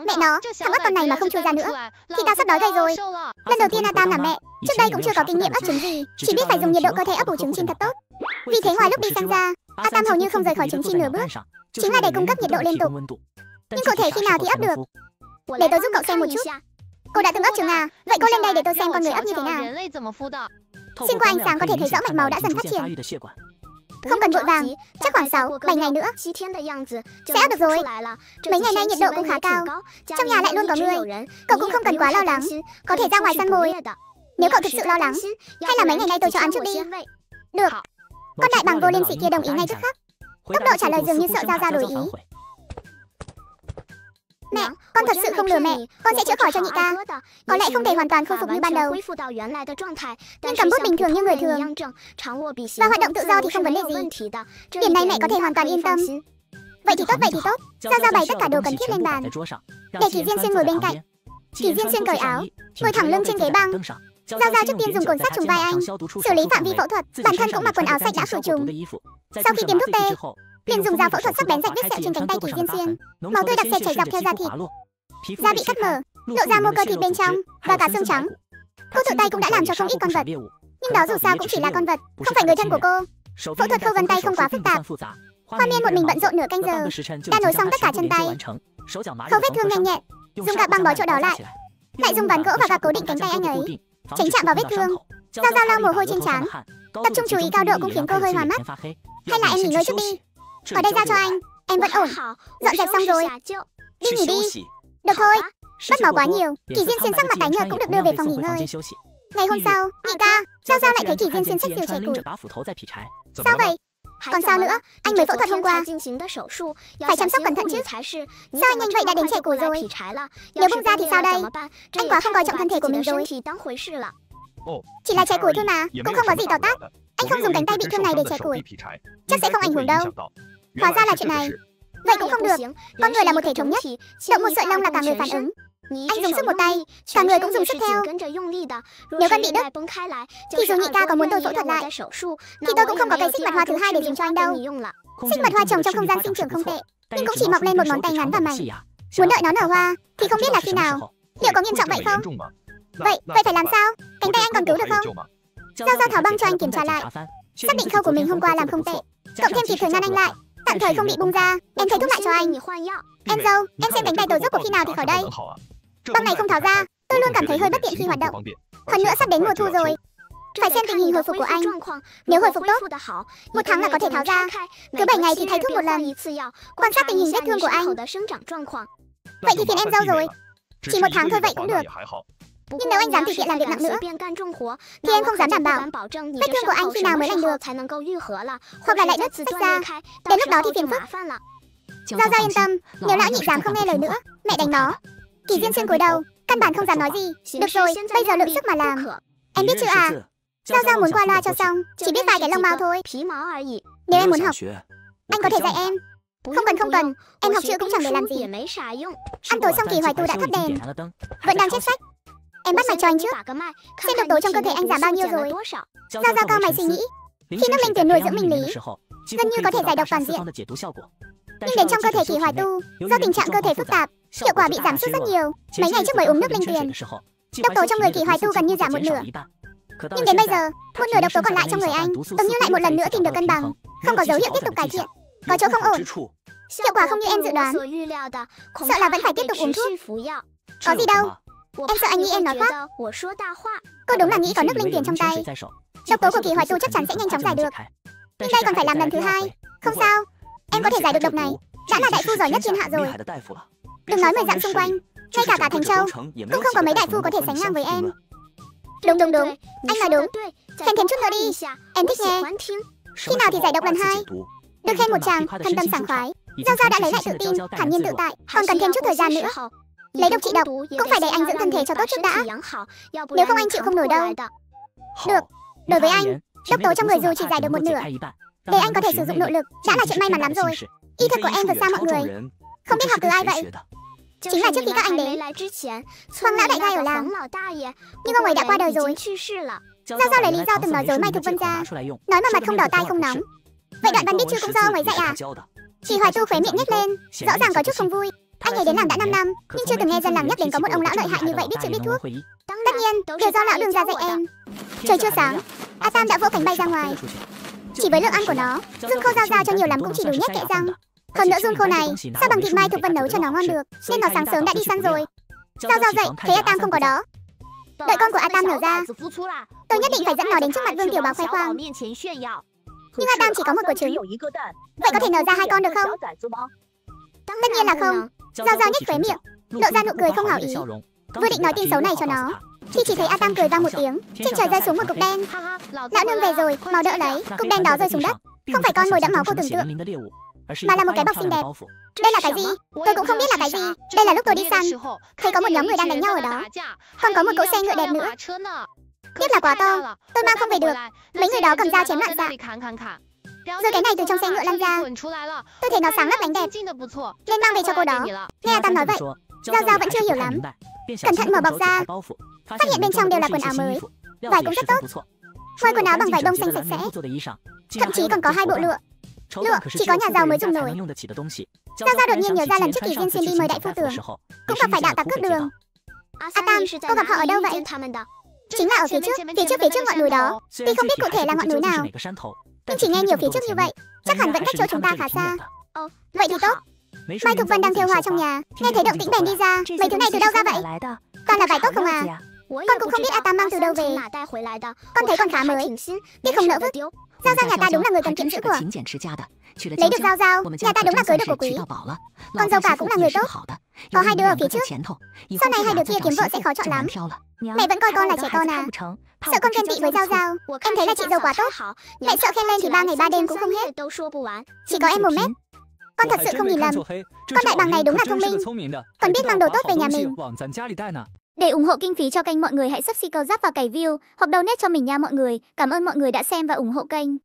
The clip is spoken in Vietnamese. Mẹ nó, thằng mất con này mà không chui ra nữa thì tao sắp đói gầy rồi. Lần đầu tiên Adam làm mẹ, trước đây cũng chưa có kinh nghiệm ấp trứng gì, chỉ biết phải dùng nhiệt độ cơ thể ấp ủ trứng chim thật tốt. Vì thế ngoài lúc đi sang ra, Adam hầu như không rời khỏi trứng chim nửa bước, chính là để cung cấp nhiệt độ liên tục. Nhưng cụ thể khi nào thì ấp được? Để tôi giúp cậu xem một chút. Cô đã từng ấp trứng à? Vậy cô lên đây để tôi xem con người ấp như thế nào. Xuyên qua ánh sáng có thể thấy rõ mạch máu đã dần phát triển. Không cần vội vàng, chắc khoảng 6-7 ngày nữa sẽ ấp được rồi. Mấy ngày nay nhiệt độ cũng khá cao, trong nhà lại luôn có người, cậu cũng không cần quá lo lắng, có thể ra ngoài săn mồi. Nếu cậu thực sự lo lắng, hay là mấy ngày nay tôi cho ăn trước đi. Được. Con đại bàng vô liêm sỉ kia đồng ý ngay tức khắc. Tốc độ trả lời dường như sợ Giao Giao đổi ý. Mẹ, con thật sự không lừa mẹ, con sẽ chữa khỏi cho nhị ca. Có lẽ không thể hoàn toàn khôi phục như ban đầu, nhưng cầm bút bình thường như người thường và hoạt động tự do thì không vấn đề gì. Điểm này mẹ có thể hoàn toàn yên tâm. Vậy thì tốt, Giao Giao bày tất cả đồ cần thiết lên bàn, để Kỳ Diên Xuyên ngồi bên cạnh. Kỳ Diên Xuyên cởi áo, ngồi thẳng lưng trên ghế băng. Giao Giao trước tiên dùng cồn sắt trùng vai anh, xử lý phạm vi phẫu thuật, bản thân cũng mặc quần áo sạch đã khử trùng. Sau khi tiêm thuốc tê, liền dùng dao phẫu thuật sắc bén rạch vết sẹo trên cánh tay Kỳ Diên Xuyên, máu tươi đặc sệt chảy dọc theo da thịt. Da bị cắt mở, lộ ra mô cơ thịt bên trong và cả xương trắng. Cô tự tay cũng đã làm cho không ít con vật, nhưng đó dù sao cũng chỉ là con vật, không phải người thân của cô. Phẫu thuật khâu vân tay không quá phức tạp. Hoa Miên một mình bận rộn nửa canh giờ, đã nối xong tất cả chân tay, khâu vết thương nhanh nhẹn, dùng gạc băng bó chỗ đó lại, lại dùng ván gỗ và gạc cố định cánh tay anh ấy, tránh chạm vào vết thương. Giao Giao lau mồ hôi trên trán, tập trung chú ý cao độ cũng khiến cô hơi hoa mắt. Hay là em nghỉ ngơi trước đi. Ở đây giao cho anh, em vẫn ổn. Dọn dẹp xong rồi, đi nghỉ đi. Được thôi, mất máu quá nhiều. Kỳ Diên Xuyên sắc mặt tái nhợt cũng được đưa về phòng nghỉ ngơi. Ngày hôm sau, nhị ca, Giao Giao lại thấy Kỳ Diên Xuyên xách rìu chẻ củi. Sao vậy? Còn sao nữa, anh mới phẫu thuật hôm qua, phải chăm sóc cẩn thận chứ. Sao anh nhanh vậy đã đến chẻ củi rồi? Nếu bung ra thì sao đây? Anh quá không coi trọng thân thể của mình rồi. Chỉ là chẻ củi thôi mà, cũng không có gì to tát. Anh không dùng cánh tay bị thương này để chẻ củi, chắc sẽ không ảnh hưởng đâu. Hóa ra là chuyện này, vậy cũng không được. Con người là một thể thống nhất, động một sợi lông là cả người phản ứng. Anh dùng sức một tay, cả người cũng dùng sức theo. Nếu con bị đứt, thì dù nhị ca có muốn tôi phẫu thuật lại, thì tôi cũng không có cây xích mật hoa thứ hai để dùng cho anh đâu. Xích mật hoa trồng trong không gian sinh trưởng không tệ, nhưng cũng chỉ mọc lên một ngón tay ngắn và mảnh. Muốn đợi nó nở hoa, thì không biết là khi nào. Liệu có nghiêm trọng vậy không? Vậy phải làm sao? Cánh tay anh còn cứu được không? Giao Giao tháo băng cho anh kiểm tra lại, xác định khâu của mình hôm qua làm không tệ, cộng thêm kịp thời ngăn anh lại, tạm thời không bị bung ra. Em thấy thuốc lại cho anh. Em dâu, em xem cánh tay tôi rớt của khi nào thì khỏi đây. Băng này không tháo ra, tôi luôn cảm thấy hơi bất tiện khi hoạt động. Hơn nữa sắp đến mùa thu rồi, phải xem tình hình hồi phục của anh. Nếu hồi phục tốt, 1 tháng là có thể tháo ra. Cứ 7 ngày thì thay thuốc một lần, quan sát tình hình vết thương của anh. Vậy thì phiền em dâu rồi. Chỉ 1 tháng thôi vậy cũng được. Nhưng nếu anh dám thực hiện làm việc nặng nữa, thì em không dám đảm bảo vết thương của anh khi nào mới lành được, hoặc là lại đứt tách ra. Đến lúc đó thì phiền phức. Giao Giao yên tâm, nếu lão nhị dám không nghe lời nữa, mẹ đánh nó. Kỳ Diên Xuyên cúi đầu, căn bản không dám nói gì. Được rồi, bây giờ lượng sức mà làm. Em biết chưa à? Giao Giao muốn qua loa cho xong, chỉ biết vài cái lông mao thôi. Nếu em muốn học, anh có thể dạy em. Không cần, em học chữ cũng chẳng để làm gì. Ăn tối xong Kỳ Hoài Tu đã thắp đèn, vẫn đang chép sách. Em bắt mạch cho anh trước, xem độc tố trong cơ thể anh giảm bao nhiêu rồi. Giao Giao cao mày suy nghĩ. Khi nước Minh Tuyển nuôi dưỡng minh lý, gần như có thể giải độc toàn diện. Nhưng đến trong cơ thể Kỳ Hoài Tu, do tình trạng cơ thể phức tạp, hiệu quả bị giảm sút rất nhiều. Mấy ngày trước mới uống nước Minh Tuyển, độc tố trong người Kỳ Hoài Tu gần như giảm 1/2. Nhưng đến bây giờ, 1/2 độc tố còn lại trong người anh, giống như lại một lần nữa tìm được cân bằng, không có dấu hiệu tiếp tục cải thiện, có chỗ không ổn. Hiệu quả không như em dự đoán, sợ là vẫn phải tiếp tục uống thuốc. Có gì đâu. Em sợ anh nghĩ em nói khác. Cô đúng là nghĩ có nước Linh Tiền trong tay, độc tố của Kỳ Hoài Tu chắc chắn sẽ nhanh chóng giải được. Nhưng đây còn phải làm lần thứ hai. Không sao, em có thể giải được độc này. Đã là đại phu giỏi nhất thiên hạ rồi. Đừng nói 10 dặm xung quanh, ngay cả Thành Châu cũng không có mấy đại phu có thể sánh ngang với em. Đúng, anh nói đúng. Khen thêm chút nữa đi, em thích nghe. Khi nào thì giải độc lần 2? Được khen một tràng, thân tâm sảng khoái. Giao Giao đã lấy lại tự tin, thản nhiên tự tại. Còn cần thêm chút thời gian nữa. Lấy độc trị độc cũng phải để anh dưỡng thân thể cho tốt trước đã, nếu không anh chịu không nổi đâu. Được, đối với anh, độc tố trong người dù chỉ giải được 1/2, để anh có thể sử dụng nội lực đã là chuyện may mắn lắm rồi. Y thuật của em vượt xa mọi người, không biết học từ ai vậy? Chính là trước khi các anh đến, Hoàng lão đại gia ở làng, nhưng ông ấy đã qua đời rồi. Giao Giao lấy lý do từng nói dối Mai Thục Vân ra, nói mà mặt không đỏ tai không nóng. Vậy đoạn văn biết chưa cũng do ông ấy dạy à? Kỳ Hoài Tu khóe miệng nhếch lên, rõ ràng có chút không vui. Anh ấy đến làng đã 5 năm, nhưng chưa từng nghe dân làng nhắc đến có một ông lão lợi hại như vậy biết chữa biết thuốc. Tất nhiên, đều do lão Đường ra dạy em. Trời chưa sáng, A Tam đã vỗ cánh bay ra ngoài. Chỉ với lượng ăn của nó, Dương Khô giao ra cho nhiều lắm cũng chỉ đủ nhét kẽ răng. Hơn nữa Dương Khô này, sao bằng thịt mai Thục Vân nấu cho nó ngon được, nên nó sáng sớm đã đi săn rồi. Giao dậy, thấy A Tam không có đó. Đợi con của A Tam nở ra, tôi nhất định phải dẫn nó đến trước mặt Vương Tiểu Bảo khoe khoang. Nhưng A Tam chỉ có một quả trứng. Vậy có thể nở ra hai con được không? Tất nhiên là không. Giao nhếch khóe miệng, lộ ra nụ cười không hảo ý. Vừa định nói tin xấu này cho nó, khi chỉ thấy A Tam cười vang một tiếng, trên trời rơi xuống một cục đen. Lão Nương về rồi, mau đỡ lấy. Cục đen đó rơi xuống đất, không phải con mồi đẫm máu cô tưởng tượng, mà là một cái bọc xinh đẹp. Đây là cái gì? Tôi cũng không biết là cái gì. Đây là lúc tôi đi săn, thấy có một nhóm người đang đánh nhau ở đó, còn có một cỗ xe ngựa đẹp nữa. Tiếc là quá to, tôi mang không về được. Mấy người đó cầm dao chém loạn xạ. Rồi cái này từ trong xe ngựa lăn ra, tôi thấy nó sáng lấp lánh đẹp, nên mang về cho cô đó. Nghe A Tam nói vậy, Giao vẫn chưa hiểu lắm. Cẩn thận mở bọc ra, phát hiện bên trong đều là quần áo mới, vải cũng rất tốt. Ngoài quần áo bằng vải đông xanh sạch sẽ, thậm chí còn có hai bộ lụa. Lụa chỉ có nhà giàu mới dùng nổi. Giao đột nhiên nhớ ra lần trước Kỳ Diên Xuyên đi mời đại phu tường, cũng gặp phải đạo tặc cướp đường. A Tam, cô gặp họ ở đâu vậy? Chính là ở phía trước ngọn núi đó. Tuy không biết cụ thể là ngọn núi nào, nhưng chỉ nghe nhiều phía trước như vậy, chắc hẳn vẫn cách chỗ chúng ta khá xa. Vậy thì tốt. Mai Thục Vân đang theo hòa trong nhà, nghe thấy động tĩnh bèn đi ra. Mấy thứ này từ đâu ra vậy? Toàn là vải tốt không à? Con cũng không biết A Tam mang từ đâu về. Con thấy con khá mới, tiếc không nỡ vứt. Giao nhà ta đúng là người cần kiếm chữ của. Lấy được Giao, nhà ta đúng là cưới được của quý. Con dâu cả cũng là người tốt. Có hai đứa ở phía trước, sau này hai đứa kia kiếm vợ sẽ khó chọn lắm. Mẹ vẫn coi con là trẻ con à? Sợ con ghen tị với Giao, em thấy là chị dâu quá tốt. Mẹ sợ khen lên thì 3 ngày 3 đêm cũng không hết. Chỉ có em 1 mét. Con thật sự không nhìn lầm. Con đại bằng này đúng là thông minh, còn biết mang đồ tốt về nhà mình. Để ủng hộ kinh phí cho kênh, mọi người hãy subscribe, giáp và cày view hoặc donate cho mình nha mọi người. Cảm ơn mọi người đã xem và ủng hộ kênh.